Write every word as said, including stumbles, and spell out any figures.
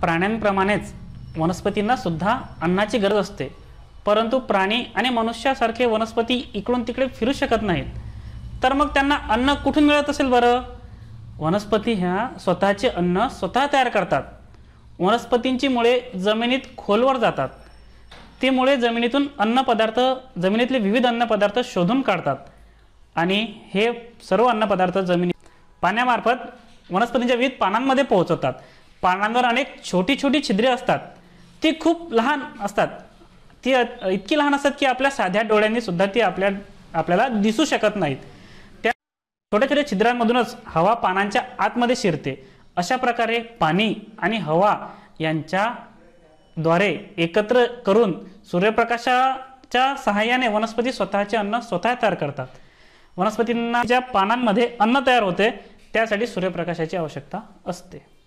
प्राण्यांप्रमाणेच वनस्पतींना सुद्धा अन्नाची गरज असते, परंतु प्राणी आणि मनुष्यासारखे वनस्पती इकडून तिकडे फिरू शकत नाहीत। तर मग त्यांना अन्न कुठून मिळत असेल बरं? वनस्पती ह्या स्वतःचे अन्न स्वतः तयार करतात। वनस्पतींची मुळे जमिनीत खोलवर जातात, ते मुळे जमिनीतून अन्न पदार्थ जमिनीतले विविध अन्न पदार्थ शोधून काढतात आणि हे सर्व अन्न पदार्थ जमिनी पाण्यामार्फत वनस्पतींच्या विविध पानांमध्ये पोहोचवतात। पानांवर अनेक छोटी छोटी छिद्रे असतात, ती खूप लहान असतात, ती इतकी लहान असतात की आपल्या साध्या डोळ्यांनी सुद्धा ती आपल्या आपल्याला दिसू शकत नाहीत। त्या छोट्या छोट्या छिद्रांमधूनच हवा पानांच्या आतमध्ये शिरते। अशा प्रकारे पाणी आणि हवा यांच्या द्वारे एकत्र करून सूर्यप्रकाशाच्या सहाय्याने वनस्पती स्वतःचे अन्न स्वतः तयार करतात। वनस्पतींच्या पानांमध्ये अन्न तयार होते, त्यासाठी सूर्यप्रकाशाची आवश्यकता असते।